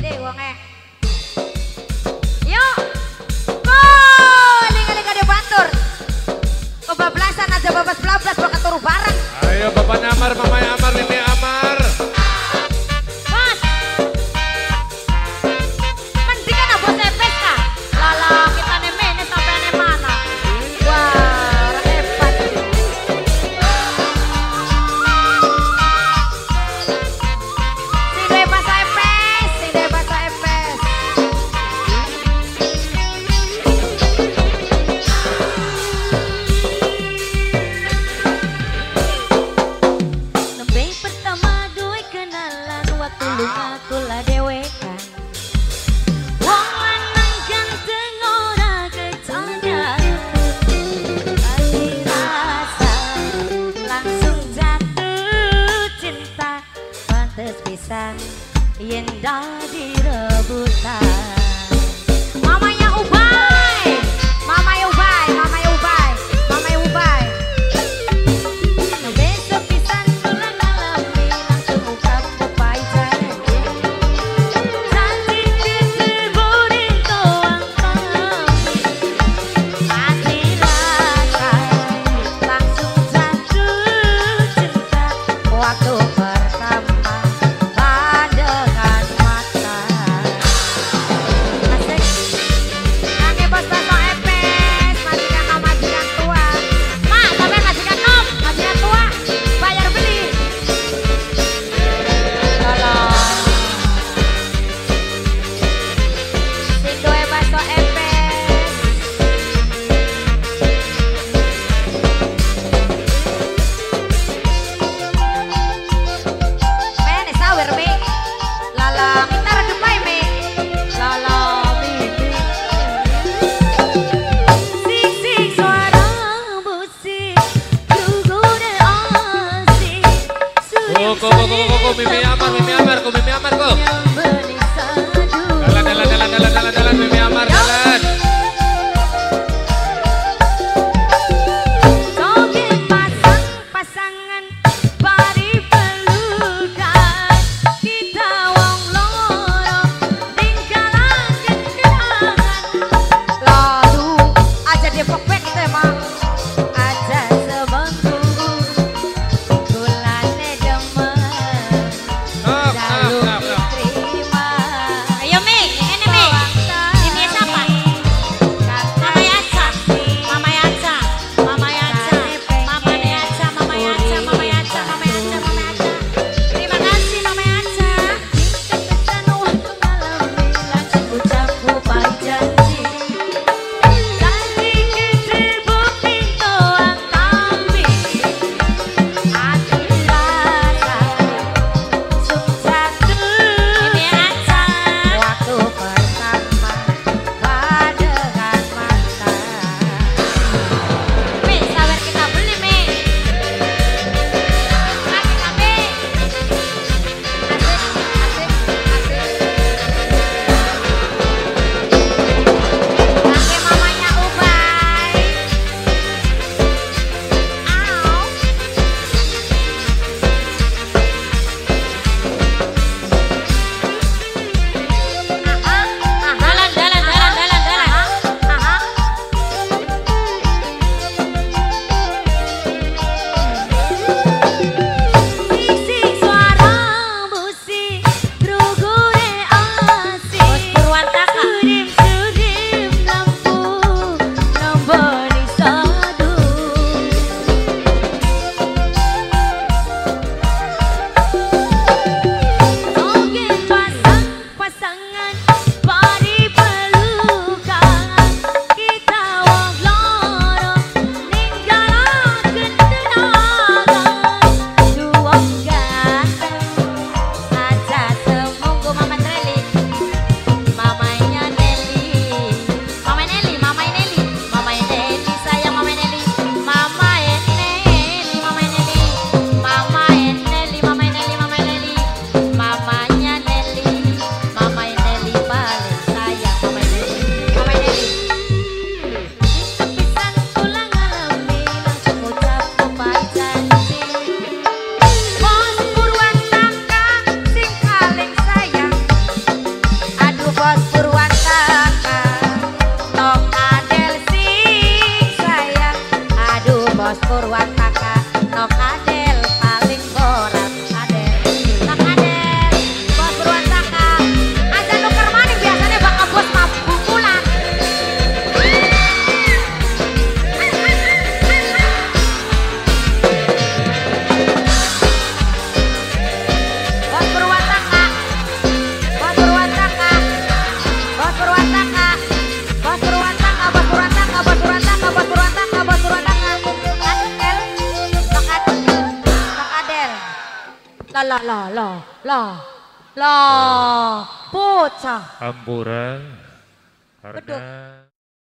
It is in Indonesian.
Dewangnya. Yuk, gol! Linga-linga di Bantur. Kebablasan aja babas belablas bakal turu bareng. Ayo bapaknya Amar, mamanya Amar, Nini Amar. Bos, mendingan aku sepes kah? Lala kita nemenin sampai nemana. Wah, orang hebat. Si depan sepes. Lebih pertama gue kenalan waktu aku lah dewekan. Wong lanang ganteng ora kecaya. Hati rasa langsung jatuh cinta. Pantes pisan yen dadi rebutan. Mamanya Ubay. Besok pisan bulan malam langsung ungkap kepahitan. Nanti disuburin toang kami. Hati rasa langsung jatuh cinta waktu pertama pandangan mata. Asik. Nangis bos-bos epes, majikan sama majikan tua. Ma, sampai majikan nom, majikan tua, bayar beli. Tolong. Sindoe baso epes. Menes sawer me. Lala, kita redepai me. Lala, bibi. Sik-sik suara musik guguran asik. Go, Mimi Amar, go. Jalan, Mimi Amar, jalan. Joget pasang-pasangan bari pelukan. Kita wong loro tinggalan kenangan. Lalu aja dia pokpek tema. Aja sebangku kulane demen. Jalur istri หล่อหล่อหล่อหล่อหล่อพูดจ้ะอัมบูระ